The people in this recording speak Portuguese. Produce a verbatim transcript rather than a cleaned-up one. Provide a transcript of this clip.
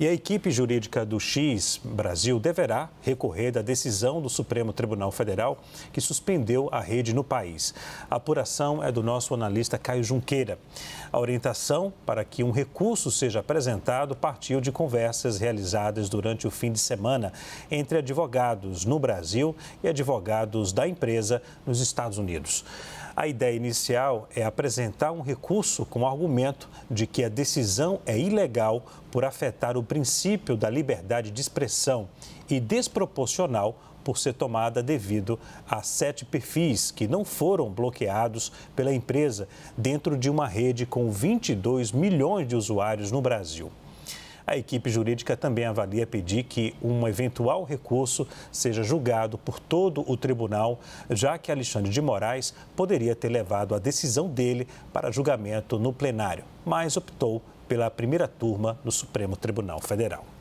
E a equipe jurídica do X Brasil deverá recorrer da decisão do Supremo Tribunal Federal, que suspendeu a rede no país. A apuração é do nosso analista Caio Junqueira. A orientação para que um recurso seja apresentado partiu de conversas realizadas durante o fim de semana entre advogados no Brasil e advogados da empresa nos Estados Unidos. A ideia inicial é apresentar um recurso com o argumento de que a decisão é ilegal por afetar o princípio da liberdade de expressão e desproporcional por ser tomada devido a sete perfis que não foram bloqueados pela empresa dentro de uma rede com vinte e dois milhões de usuários no Brasil. A equipe jurídica também avalia pedir que um eventual recurso seja julgado por todo o tribunal, já que Alexandre de Moraes poderia ter levado a decisão dele para julgamento no plenário, mas optou pela primeira turma do Supremo Tribunal Federal.